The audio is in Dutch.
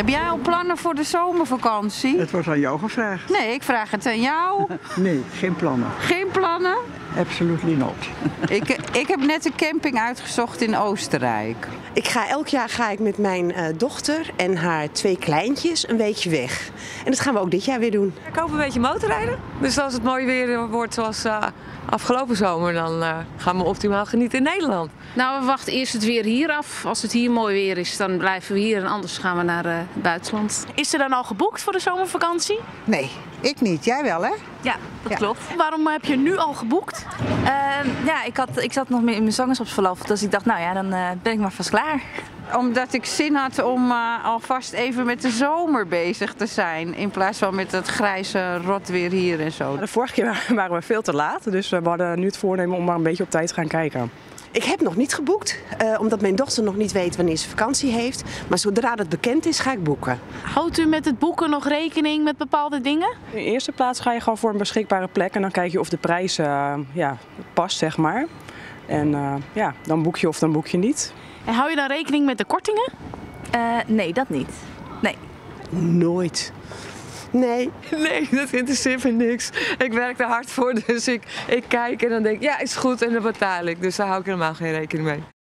Heb jij al plannen voor de zomervakantie? Het wordt aan jou gevraagd. Nee, ik vraag het aan jou. Nee, geen plannen. Geen plannen? Absolutely not. Ik heb net een camping uitgezocht in Oostenrijk. Elk jaar ga ik met mijn dochter en haar twee kleintjes een weekje weg. En dat gaan we ook dit jaar weer doen. Ik hoop een beetje motorrijden. Dus als het mooi weer wordt zoals afgelopen zomer, dan gaan we optimaal genieten in Nederland. Nou, we wachten eerst het weer hier af. Als het hier mooi weer is, dan blijven we hier en anders gaan we naar het buitenland. Is er dan al geboekt voor de zomervakantie? Nee, ik niet. Jij wel, hè? Ja, dat klopt. Waarom heb je nu al geboekt? Ja, ik zat nog meer in mijn zwangerschapsverlof, dus ik dacht, nou ja, dan ben ik maar vast klaar. Omdat ik zin had om alvast even met de zomer bezig te zijn, in plaats van met dat grijze rotweer hier en zo. De vorige keer waren we veel te laat, dus we hadden nu het voornemen om maar een beetje op tijd te gaan kijken. Ik heb nog niet geboekt, omdat mijn dochter nog niet weet wanneer ze vakantie heeft. Maar zodra dat bekend is, ga ik boeken. Houdt u met het boeken nog rekening met bepaalde dingen? In de eerste plaats ga je gewoon voor een beschikbare plek en dan kijk je of de prijs past, zeg maar. En dan boek je of dan boek je niet. En hou je dan rekening met de kortingen? Nee, dat niet. Nee. Nooit. Nee. Nee, dat interesseert me niks. Ik werk er hard voor, dus ik kijk en dan denk ik, ja, is goed en dan betaal ik. Dus daar hou ik helemaal geen rekening mee.